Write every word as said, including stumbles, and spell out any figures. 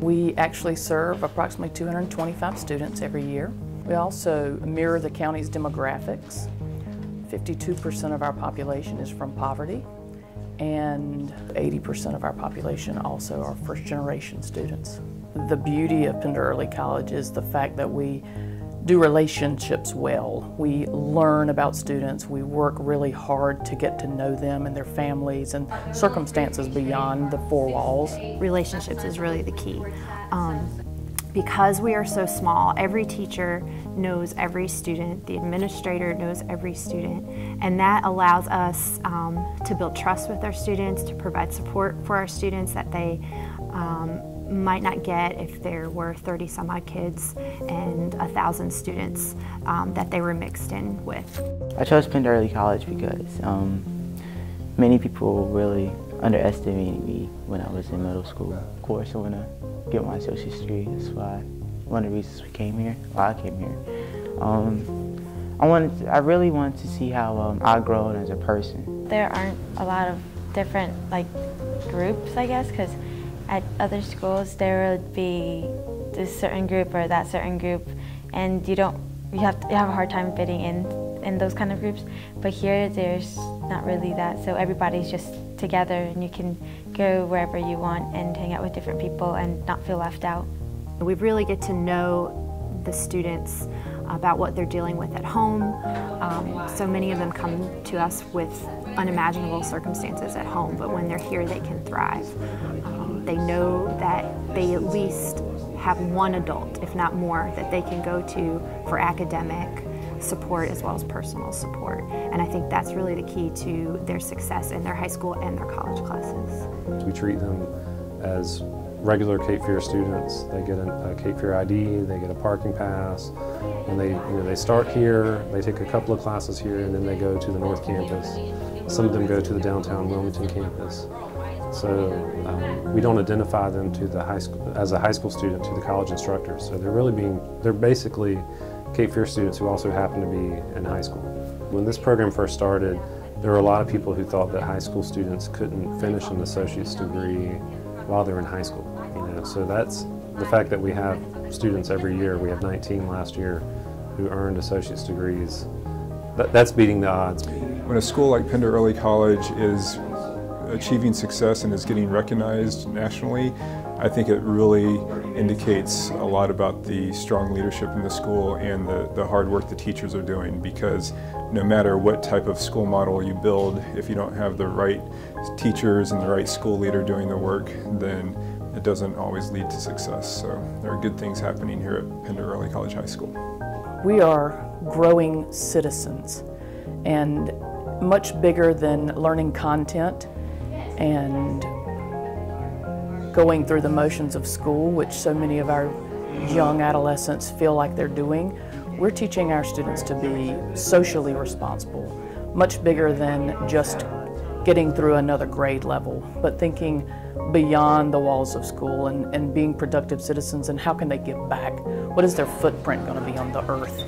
We actually serve approximately two hundred twenty-five students every year. We also mirror the county's demographics. fifty-two percent of our population is from poverty, and eighty percent of our population also are first-generation students. The beauty of Pender Early College is the fact that we do relationships well. We learn about students. We work really hard to get to know them and their families and circumstances beyond the four walls. Relationships is really the key. Um, because we are so small, every teacher knows every student, the administrator knows every student, and that allows us um, to build trust with our students, to provide support for our students that they um, might not get if there were thirty some odd kids and a thousand students um, that they were mixed in with. I chose Pender Early College because um, many people really underestimated me when I was in middle school. Of course, I want to get my associate's degree. That's why one of the reasons we came here. Why I came here. Um, I wanted. To, I really wanted to see how um, I've grown as a person. There aren't a lot of different like groups, I guess, because at other schools there would be this certain group or that certain group, and you don't. You have to, you have a hard time fitting in in those kind of groups. But here, there's not really that. So everybody's just together and you can go wherever you want and hang out with different people and not feel left out. We really get to know the students about what they're dealing with at home. Um, so many of them come to us with unimaginable circumstances at home, but when they're here they can thrive. Um, they know that they at least have one adult, if not more, that they can go to for academic support as well as personal support. And I think that's really the key to their success in their high school and their college classes. We treat them as regular Cape Fear students. They get a Cape Fear I D, they get a parking pass, and they, you know, they start here, they take a couple of classes here, and then they go to the North Campus. Some of them go to the downtown Wilmington campus. So um, we don't identify them to the high school, as a high school student to the college instructors. So they're really being, they're basically Cape Fear students who also happen to be in high school. When this program first started, there were a lot of people who thought that high school students couldn't finish an associate's degree while they're in high school. You know, so that's the fact that we have students every year. We have nineteen last year who earned associate's degrees. That, that's beating the odds. When a school like Pender Early College is achieving success and is getting recognized nationally, I think it really indicates a lot about the strong leadership in the school and the, the hard work the teachers are doing, because no matter what type of school model you build, if you don't have the right teachers and the right school leader doing the work, then it doesn't always lead to success. So there are good things happening here at Pender Early College High School. We are growing citizens, and much bigger than learning content and going through the motions of school, which so many of our young adolescents feel like they're doing. We're teaching our students to be socially responsible, much bigger than just getting through another grade level, but thinking beyond the walls of school and, and being productive citizens, and how can they give back? What is their footprint going to be on the earth?